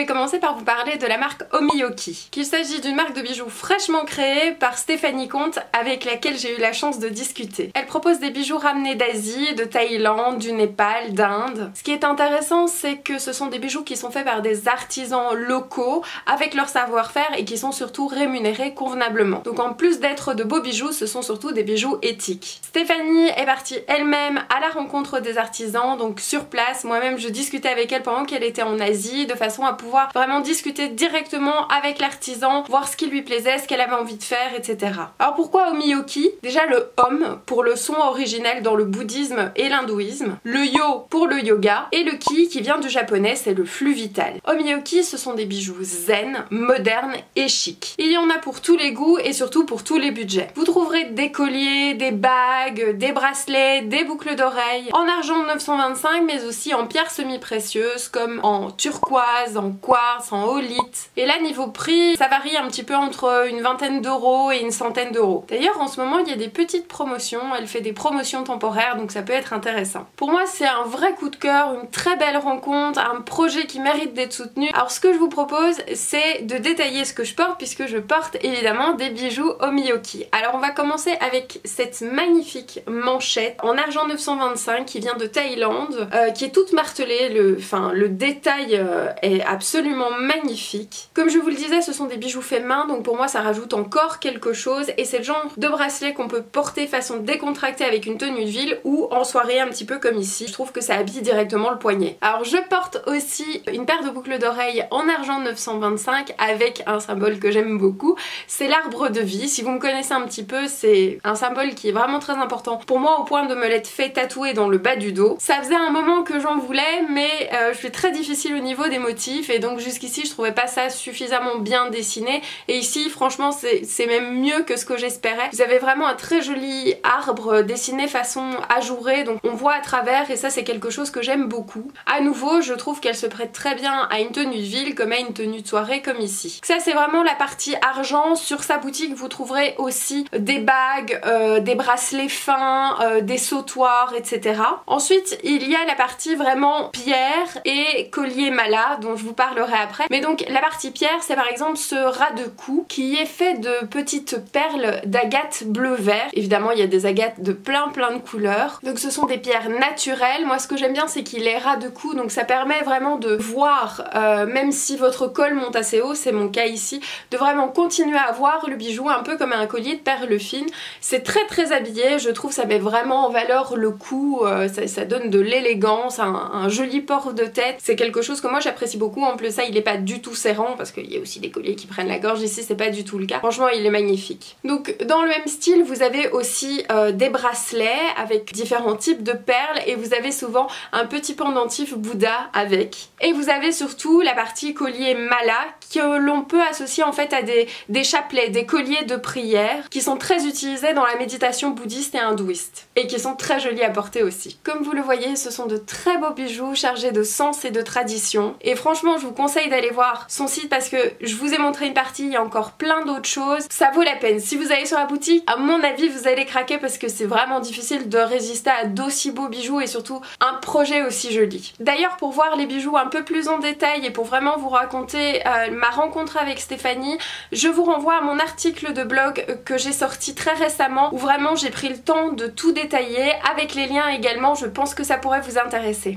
vais commencer par vous parler de la marque Omyoki. Qu'il s'agit d'une marque de bijoux fraîchement créée par Stéphanie Comte, avec laquelle j'ai eu la chance de discuter. Elle propose des bijoux ramenés d'Asie, de Thaïlande, du Népal, d'Inde. Ce qui est intéressant, c'est que ce sont des bijoux qui sont faits par des artisans locaux, avec leur savoir-faire, et qui sont surtout rémunérés convenablement. Donc en plus d'être de beaux bijoux, ce sont surtout des bijoux éthiques. Stéphanie est partie elle-même à la rencontre des artisans, donc sur place. Moi-même, je discutais avec elle pendant qu'elle était en Asie, de façon à pouvoir vraiment discuter directement avec l'artisan, voir ce qui lui plaisait, ce qu'elle avait envie de faire, etc. Alors pourquoi Omyoki? Déjà le Om pour le son originel dans le bouddhisme et l'hindouisme, le Yo pour le yoga, et le Ki qui vient du japonais, c'est le flux vital. Omyoki, ce sont des bijoux zen, modernes et chic. Il y en a pour tous les goûts et surtout pour tous les budgets. Vous trouverez des colliers, des bagues, des bracelets, des boucles d'oreilles, en argent 925, mais aussi en pierres semi-précieuses comme en turquoise, en quartz, en holite. Et là, niveau prix, ça varie un petit peu entre une vingtaine d'euros et une centaine d'euros. D'ailleurs, en ce moment, il y a des petites promotions. Elle fait des promotions temporaires, donc ça peut être intéressant. Pour moi, c'est un vrai coup de cœur, une très belle rencontre, un projet qui mérite d'être soutenu. Alors, ce que je vous propose, c'est de détailler ce que je porte, puisque je porte évidemment des bijoux Omyoki. Alors, on va commencer avec cette magnifique manchette en argent 925 qui vient de Thaïlande, qui est toute martelée. Le détail est absolument magnifique. Comme je vous le disais, ce sont des bijoux faits main, donc pour moi ça rajoute encore quelque chose, et c'est le genre de bracelet qu'on peut porter façon décontractée avec une tenue de ville ou en soirée un petit peu comme ici. Je trouve que ça habille directement le poignet. Alors je porte aussi une paire de boucles d'oreilles en argent 925 avec un symbole que j'aime beaucoup, c'est l'arbre de vie. Si vous me connaissez un petit peu, c'est un symbole qui est vraiment très important pour moi, au point de me l'être fait tatouer dans le bas du dos. Ça faisait un moment que j'en voulais, mais je suis très difficile au niveau des motifs, et donc jusqu'ici je trouvais pas ça suffisamment bien dessiné, et ici franchement c'est même mieux que ce que j'espérais. Vous avez vraiment un très joli arbre dessiné façon ajourée, donc on voit à travers, et ça c'est quelque chose que j'aime beaucoup. À nouveau, je trouve qu'elle se prête très bien à une tenue de ville comme à une tenue de soirée comme ici. Ça c'est vraiment la partie argent. Sur sa boutique vous trouverez aussi des bagues, des bracelets fins, des sautoirs, etc. Ensuite il y a la partie vraiment pierre et collier mala dont je vous parlerai après. Mais donc la partie pierre, c'est par exemple ce ras de cou qui est fait de petites perles d'agate bleu vert. Évidemment il y a des agates de plein de couleurs, donc ce sont des pierres naturelles. Moi ce que j'aime bien, c'est qu'il est ras de cou, donc ça permet vraiment de voir, même si votre col monte assez haut, c'est mon cas ici, de vraiment continuer à voir le bijou un peu comme un collier de perles fines. C'est très habillé, je trouve ça met vraiment en valeur le cou, ça donne de l'élégance, un joli port de tête. C'est quelque chose que moi j'apprécie beaucoup. En plus ça, il est pas du tout serrant, parce qu'il y a aussi des colliers qui prennent la gorge, ici c'est pas du tout le cas. Franchement il est magnifique. Donc dans le même style vous avez aussi des bracelets avec différents types de perles, et vous avez souvent un petit pendentif Bouddha avec, et vous avez surtout la partie collier mala que l'on peut associer en fait à des chapelets, des colliers de prière qui sont très utilisés dans la méditation bouddhiste et hindouiste, et qui sont très jolis à porter aussi. Comme vous le voyez, ce sont de très beaux bijoux chargé de sens et de tradition, et franchement je vous conseille d'aller voir son site, parce que je vous ai montré une partie, il y a encore plein d'autres choses, ça vaut la peine. Si vous allez sur la boutique, à mon avis vous allez craquer, parce que c'est vraiment difficile de résister à d'aussi beaux bijoux et surtout un projet aussi joli. D'ailleurs, pour voir les bijoux un peu plus en détail et pour vraiment vous raconter ma rencontre avec Stéphanie, je vous renvoie à mon article de blog que j'ai sorti très récemment, où vraiment j'ai pris le temps de tout détailler avec les liens également. Je pense que ça pourrait vous intéresser.